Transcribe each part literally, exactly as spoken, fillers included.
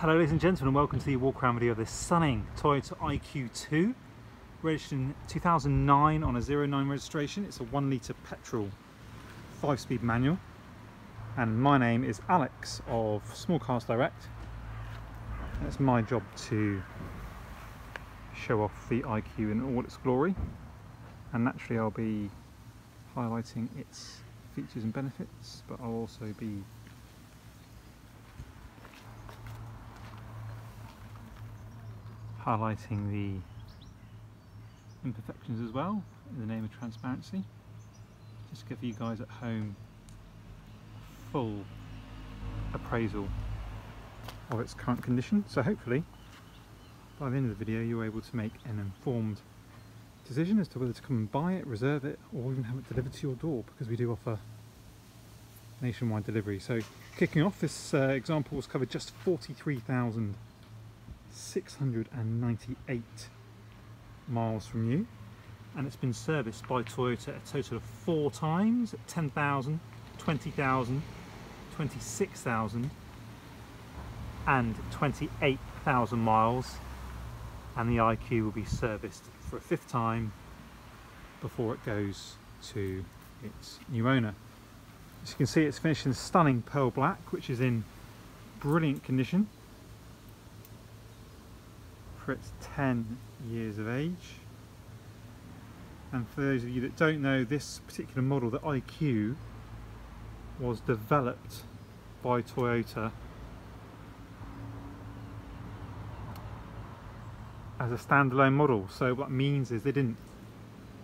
Hello ladies and gentlemen, and welcome to the walk around video of this stunning Toyota I Q two, registered in two thousand nine on a zero nine registration. It's a one litre petrol five speed manual, and my name is Alex of Small Cars Direct. And it's my job to show off the I Q in all its glory, and naturally I'll be highlighting its features and benefits, but I'll also be highlighting the imperfections as well, in the name of transparency, just to give you guys at home a full appraisal of its current condition. So hopefully by the end of the video you're able to make an informed decision as to whether to come and buy it, reserve it, or even have it delivered to your door, because we do offer nationwide delivery. So kicking off, this uh, example was covered just forty-three thousand six hundred ninety-eight miles from you, and it's been serviced by Toyota a total of four times: ten thousand, twenty thousand, twenty-six thousand and twenty-eight thousand miles, and the I Q will be serviced for a fifth time before it goes to its new owner. As you can see, it's finished in stunning pearl black, which is in brilliant condition for its ten years of age. And for those of you that don't know, this particular model, the I Q, was developed by Toyota as a standalone model. So what that means is they didn't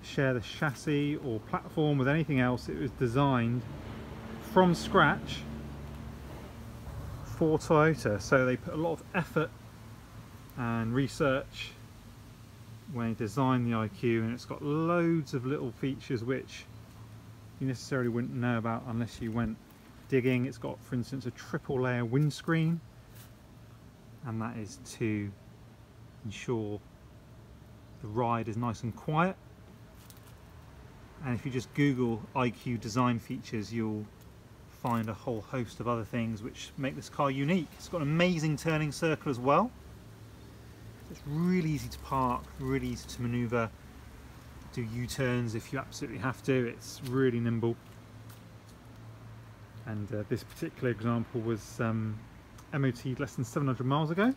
share the chassis or platform with anything else. It was designed from scratch for Toyota, so they put a lot of effort and research when you design the I Q, and it's got loads of little features which you necessarily wouldn't know about unless you went digging. It's got, for instance, a triple layer windscreen, and that is to ensure the ride is nice and quiet. And if you just Google I Q design features, you'll find a whole host of other things which make this car unique. It's got an amazing turning circle as well. It's really easy to park, really easy to manoeuvre, do U-turns if you absolutely have to. It's really nimble. And uh, this particular example was um, M O T less than seven hundred miles ago,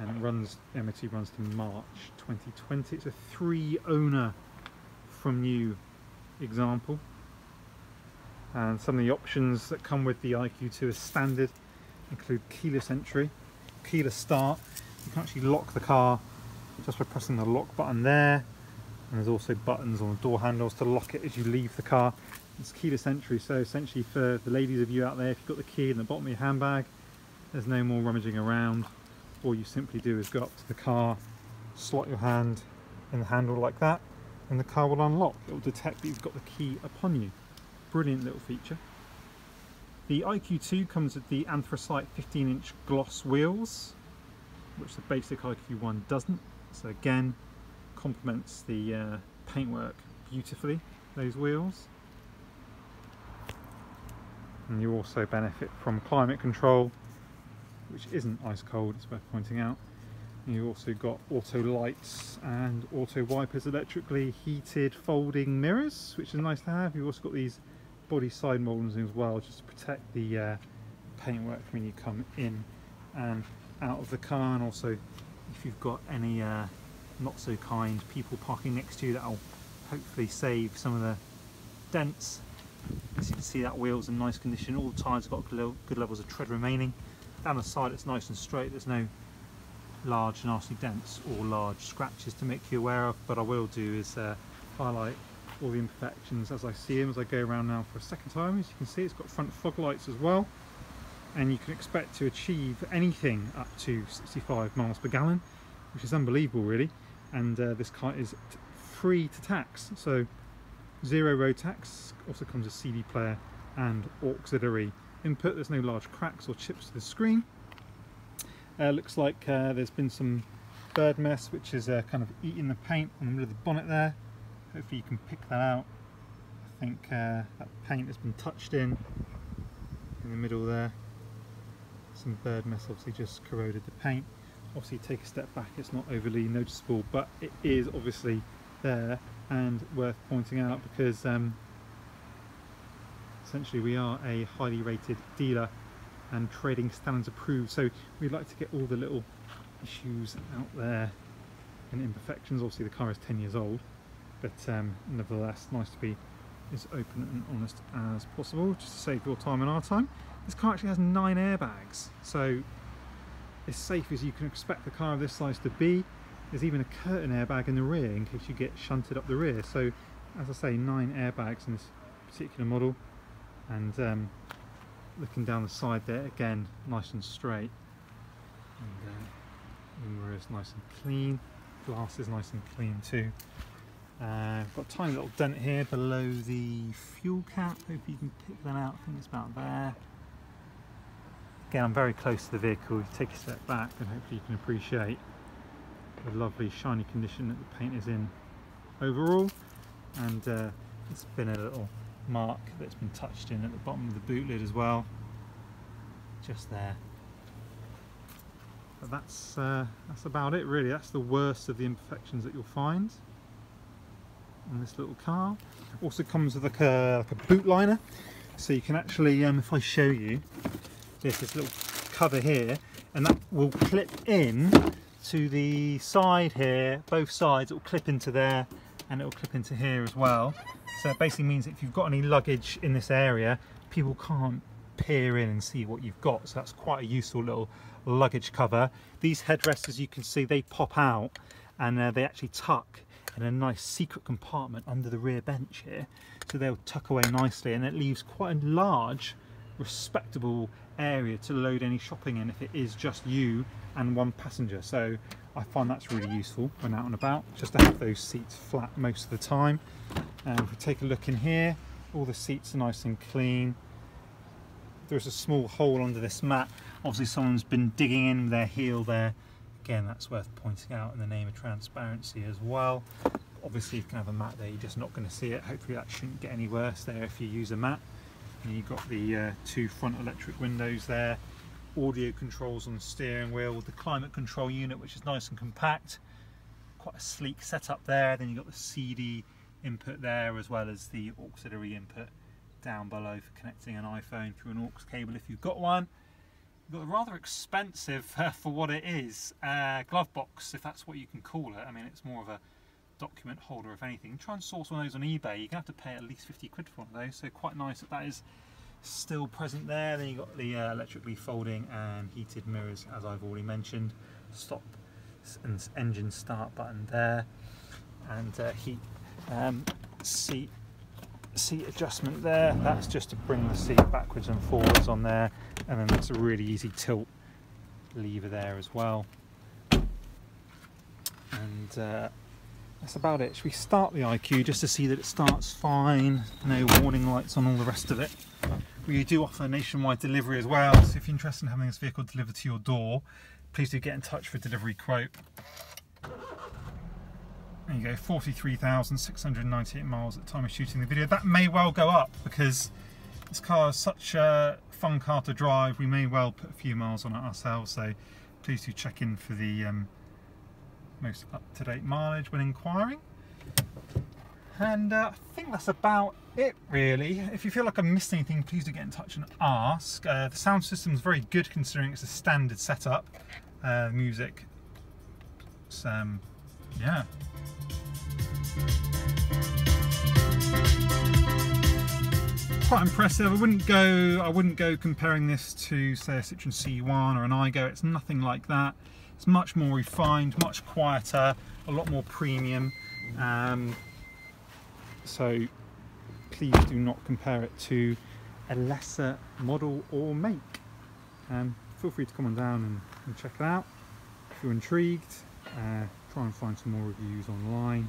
and it runs, M O T runs to March twenty twenty. It's a three owner from new example, and some of the options that come with the I Q two as standard include keyless entry, keyless start. You can actually lock the car just by pressing the lock button there, and there's also buttons on the door handles to lock it as you leave the car. It's keyless entry, so essentially for the ladies of you out there, if you've got the key in the bottom of your handbag, there's no more rummaging around. All you simply do is go up to the car, slot your hand in the handle like that, and the car will unlock. It will detect that you've got the key upon you. Brilliant little feature. The I Q two comes with the Anthracite fifteen inch gloss wheels, which the basic I Q one doesn't. So again, complements the uh, paintwork beautifully, those wheels. And you also benefit from climate control, which isn't ice cold, it's worth pointing out. And you've also got auto lights and auto wipers, electrically heated folding mirrors, which is nice to have. You've also got these body side moldings as well, just to protect the uh, paintwork when you come in and out of the car. And also, if you've got any uh, not so kind people parking next to you, that'll hopefully save some of the dents. As you can see, that wheel's in nice condition. All the tyres have got good levels of tread remaining. Down the side it's nice and straight. There's no large nasty dents or large scratches to make you aware of, but I will do is uh, highlight all the imperfections as I see them, as I go around now for a second time. As you can see, it's got front fog lights as well, and you can expect to achieve anything up to sixty-five miles per gallon, which is unbelievable really. And uh, this car is free to tax, so zero road tax. Also comes a C D player and auxiliary input. There's no large cracks or chips to the screen. Uh, looks like uh, there's been some bird mess which is uh, kind of eating the paint on the middle of the bonnet there. Hopefully you can pick that out. I think uh, that paint has been touched in in the middle there. some bird mess obviously just corroded the paint. Obviously take a step back, it's not overly noticeable, but it is obviously there and worth pointing out, because um, essentially we are a highly rated dealer and trading standards approved, so we like to get all the little issues out there and imperfections. Obviously the car is ten years old, but um, nevertheless nice to be as open and honest as possible, just to save your time and our time. This car actually has nine airbags, so as safe as you can expect a car of this size to be. There's even a curtain airbag in the rear in case you get shunted up the rear. So as I say, nine airbags in this particular model, and um, looking down the side there again, nice and straight, and uh, the mirror is nice and clean, glass is nice and clean too. Uh, got a tiny little dent here below the fuel cap, hope you can pick that out, I think it's about there. Again, I'm very close to the vehicle, take a step back and hopefully you can appreciate the lovely shiny condition that the paint is in overall, and uh, it's been a little mark that's been touched in at the bottom of the boot lid as well, just there. But that's, uh, that's about it really, that's the worst of the imperfections that you'll find on this little car. Also comes with like a, like a boot liner, so you can actually, um, if I show you, there's this little cover here, and that will clip in to the side here, both sides, it will clip into there and it will clip into here as well. So it basically means if you've got any luggage in this area, people can't peer in and see what you've got, so that's quite a useful little luggage cover. These headrests, as you can see, they pop out and uh, they actually tuck in a nice secret compartment under the rear bench here, so they'll tuck away nicely, and it leaves quite a large respectable area to load any shopping in if it is just you and one passenger. So I find that's really useful when out and about, just to have those seats flat most of the time. And if we take a look in here, all the seats are nice and clean. There's a small hole under this mat, obviously someone's been digging in with their heel there. Again, that's worth pointing out in the name of transparency as well. Obviously you can have a mat there, you're just not going to see it. Hopefully that shouldn't get any worse there if you use a mat. And you've got the uh, two front electric windows there, audio controls on the steering wheel with the climate control unit, which is nice and compact, quite a sleek setup there. Then you've got the C D input there, as well as the auxiliary input down below for connecting an iPhone through an aux cable if you've got one. You've got a rather expensive, uh, for what it is, uh, glove box, if that's what you can call it. I mean, it's more of a document holder if anything. Try and source one of those on eBay, you're gonna have to pay at least fifty quid for one of those, so quite nice that that is still present there. Then you've got the uh, electrically folding and heated mirrors, as I've already mentioned, stop and engine start button there, and uh, heat um, seat seat adjustment there, that's just to bring the seat backwards and forwards on there, and then that's a really easy tilt lever there as well. And uh, that's about it. Should we start the I Q just to see that it starts fine, no warning lights on all the rest of it. We do offer nationwide delivery as well, so if you're interested in having this vehicle delivered to your door, please do get in touch for a delivery quote. There you go, forty-three thousand six hundred ninety-eight miles at the time of shooting the video. That may well go up, because this car is such a fun car to drive, we may well put a few miles on it ourselves, so please do check in for the um, most up-to-date mileage when inquiring. And uh, I think that's about it really. If you feel like I'm missing anything, please do get in touch and ask. Uh, the sound system is very good considering it's a standard setup. Uh, music, it's, um, yeah. Quite impressive. I wouldn't go. I wouldn't go comparing this to, say, a Citroen C one or an Aigo. It's nothing like that. It's much more refined, much quieter, a lot more premium. Um, so please do not compare it to a lesser model or make. Um, feel free to come on down and, and check it out if you're intrigued. Uh, try and find some more reviews online.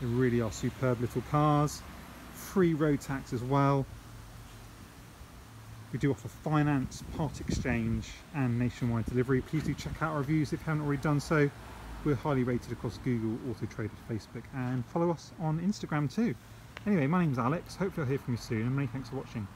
They really are superb little cars. Free road tax as well. We do offer finance, part exchange and nationwide delivery. Please do check out our reviews if you haven't already done so. We're highly rated across Google, Autotrader, Facebook, and follow us on Instagram too. Anyway, my name's Alex. Hopefully I'll hear from you soon, and many thanks for watching.